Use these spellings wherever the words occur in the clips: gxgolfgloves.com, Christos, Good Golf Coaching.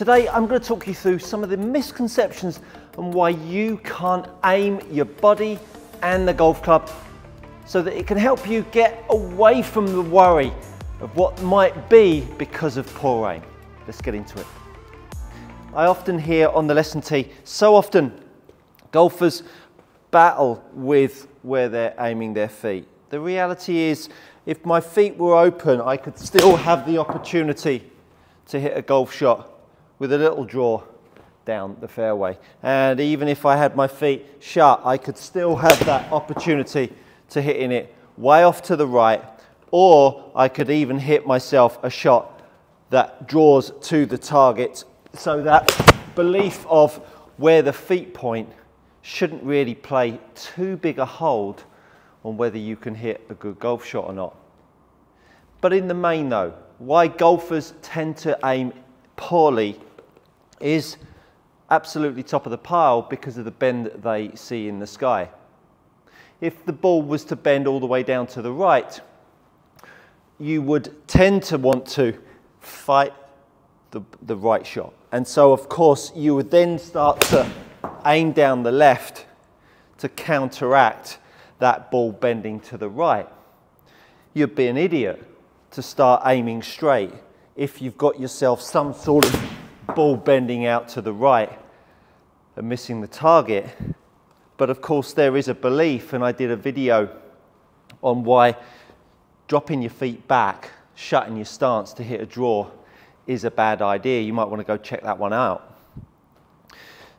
Today I'm going to talk you through some of the misconceptions and why you can't aim your body and the golf club so that it can help you get away from the worry of what might be because of poor aim. Let's get into it. I often hear on the lesson tee, so often golfers battle with where they're aiming their feet. The reality is, if my feet were open, I could still have the opportunity to hit a golf shot with a little draw down the fairway. And even if I had my feet shut, I could still have that opportunity to hit in it way off to the right, or I could even hit myself a shot that draws to the target. So that belief of where the feet point shouldn't really play too big a hold on whether you can hit a good golf shot or not. But in the main though, why golfers tend to aim poorly is absolutely top of the pile because of the bend that they see in the sky. If the ball was to bend all the way down to the right, you would tend to want to fight the right shot. And so of course you would then start to aim down the left to counteract that ball bending to the right. You'd be an idiot to start aiming straight if you've got yourself some sort of ball bending out to the right and missing the target. But of course there is a belief, and I did a video on why dropping your feet back, shutting your stance to hit a draw is a bad idea. You might want to go check that one out.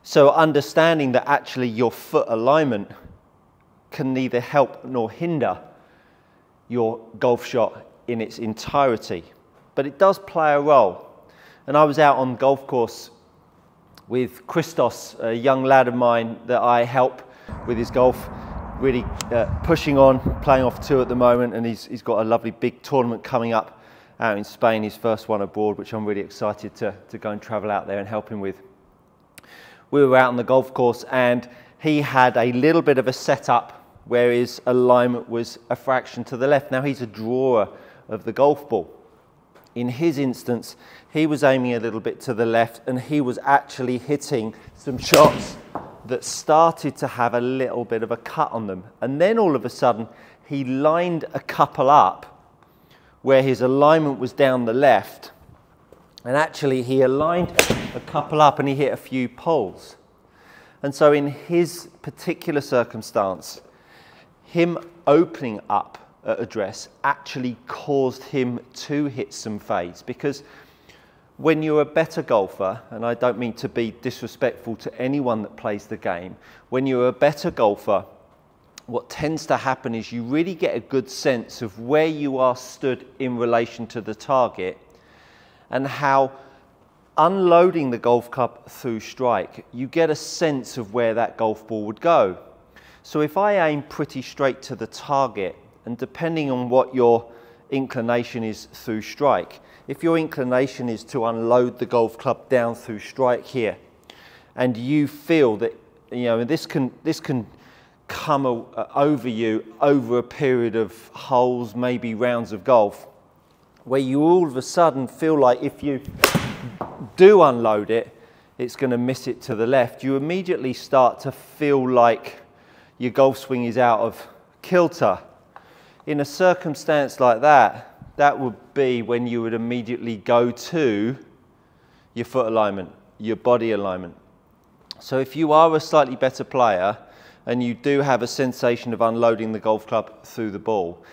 So understanding that actually your foot alignment can neither help nor hinder your golf shot in its entirety. But it does play a role. And I was out on the golf course with Christos, a young lad of mine that I help with his golf, really pushing on, playing off two at the moment, and he's got a lovely big tournament coming up out in Spain, his first one abroad, which I'm really excited to go and travel out there and help him with. We were out on the golf course and he had a little bit of a setup where his alignment was a fraction to the left. Now he's a drawer of the golf ball. In his instance, he was aiming a little bit to the left and he was actually hitting some shots that started to have a little bit of a cut on them. And then all of a sudden, he lined a couple up where his alignment was down the left. And actually he aligned a couple up and he hit a few poles. And so in his particular circumstance, him opening up at address actually caused him to hit some fades, because when you're a better golfer, and I don't mean to be disrespectful to anyone that plays the game, when you're a better golfer, what tends to happen is you really get a good sense of where you are stood in relation to the target and how unloading the golf club through strike, you get a sense of where that golf ball would go. So if I aim pretty straight to the target, and depending on what your inclination is through strike, if your inclination is to unload the golf club down through strike here, and you feel that, you know, this can come over you over a period of holes, maybe rounds of golf, where you all of a sudden feel like if you do unload it, it's going to miss it to the left, you immediately start to feel like your golf swing is out of kilter. In a circumstance like that, that would be when you would immediately go to your foot alignment, your body alignment. So if you are a slightly better player and you do have a sensation of unloading the golf club through the ball,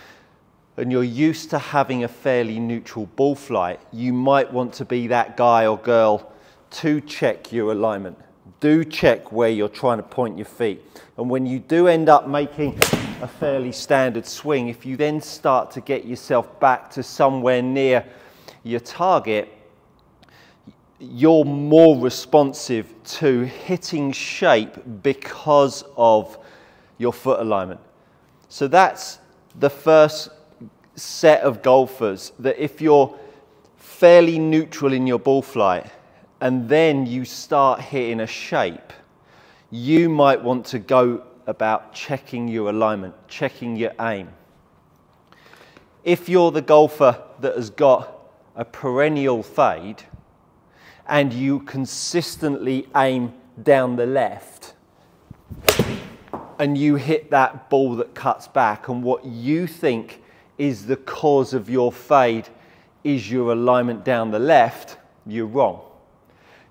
and you're used to having a fairly neutral ball flight, you might want to be that guy or girl to check your alignment. Do check where you're trying to point your feet. And when you do end up making a fairly standard swing, if you then start to get yourself back to somewhere near your target, you're more responsive to hitting shape because of your foot alignment. So that's the first set of golfers, that if you're fairly neutral in your ball flight, and then you start hitting a shape, you might want to go about checking your alignment, checking your aim. If you're the golfer that has got a perennial fade and you consistently aim down the left and you hit that ball that cuts back, and what you think is the cause of your fade is your alignment down the left, you're wrong.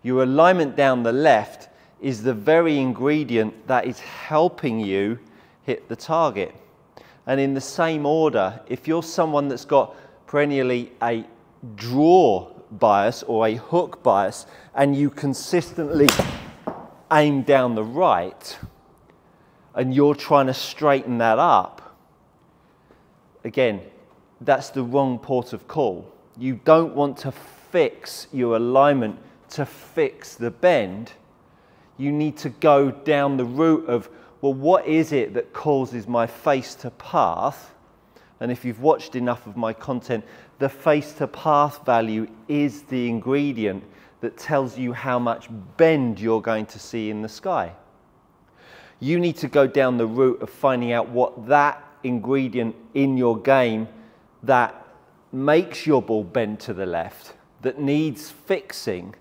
Your alignment down the left is the very ingredient that is helping you hit the target. And in the same order, if you're someone that's got perennially a draw bias or a hook bias and you consistently aim down the right and you're trying to straighten that up, again, that's the wrong port of call. You don't want to fix your alignment to fix the bend. You need to go down the route of, well, what is it that causes my face to path? And if you've watched enough of my content, the face to path value is the ingredient that tells you how much bend you're going to see in the sky. You need to go down the route of finding out what that ingredient in your game that makes your ball bend to the left, that needs fixing,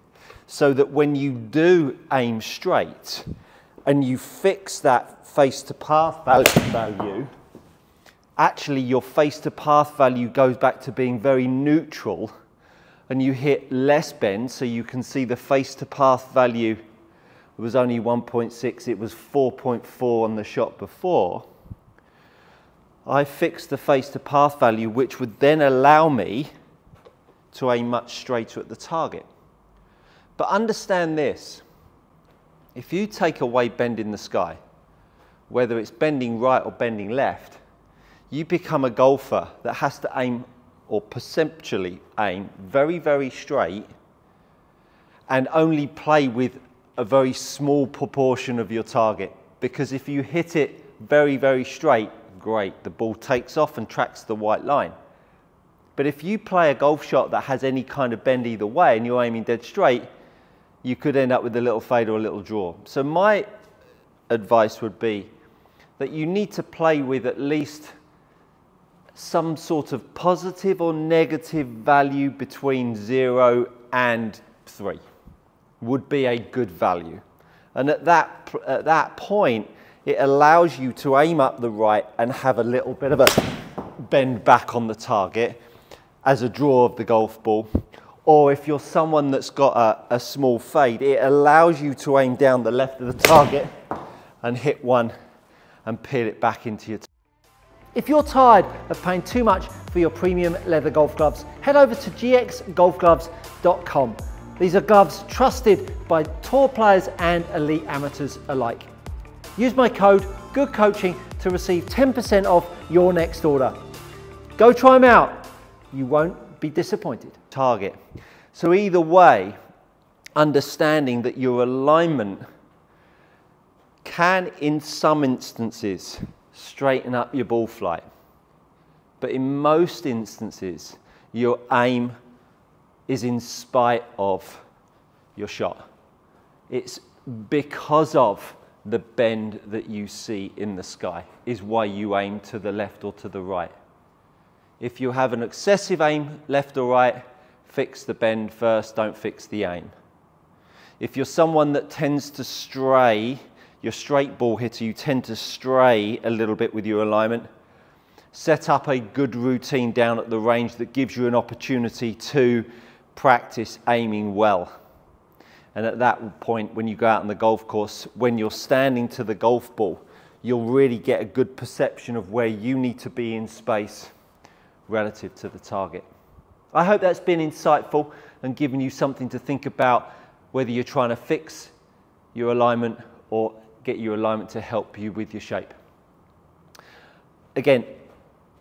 so that when you do aim straight and you fix that face to path value, actually your face to path value goes back to being very neutral and you hit less bend. So you can see the face to path value was only 1.6, it was 4.4 on the shot before. I fixed the face to path value, which would then allow me to aim much straighter at the target. But understand this, if you take away bend in the sky, whether it's bending right or bending left, you become a golfer that has to aim, or perceptually aim, very, very straight and only play with a very small proportion of your target. Because if you hit it very, very straight, great, the ball takes off and tracks the white line. But if you play a golf shot that has any kind of bend either way and you're aiming dead straight, you could end up with a little fade or a little draw. So my advice would be that you need to play with at least some sort of positive or negative value between 0 and 3 would be a good value. And at that point, it allows you to aim up the right and have a little bit of a bend back on the target as a draw of the golf ball. Or if you're someone that's got a small fade, it allows you to aim down the left of the target and hit one and peel it back into your target. If you're tired of paying too much for your premium leather golf gloves, head over to gxgolfgloves.com. These are gloves trusted by tour players and elite amateurs alike. Use my code GOODCOACHING to receive 10% off your next order. Go try them out. You won't be disappointed. Target. So either way, understanding that your alignment can, in some instances, straighten up your ball flight. But in most instances, your aim is in spite of your shot. It's because of the bend that you see in the sky is why you aim to the left or to the right. If you have an excessive aim left or right, fix the bend first, don't fix the aim. If you're someone that tends to stray, your straight ball hitter, you tend to stray a little bit with your alignment, set up a good routine down at the range that gives you an opportunity to practice aiming well. And at that point, when you go out on the golf course, when you're standing to the golf ball, you'll really get a good perception of where you need to be in space relative to the target. I hope that's been insightful and given you something to think about, whether you're trying to fix your alignment or get your alignment to help you with your shape. Again,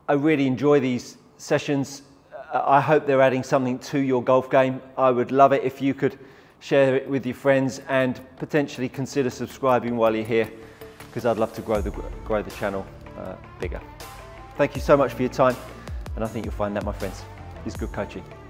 I really enjoy these sessions. I hope they're adding something to your golf game. I would love it if you could share it with your friends and potentially consider subscribing while you're here, because I'd love to grow the channel bigger. Thank you so much for your time, and I think you'll find that, my friends, is good coaching.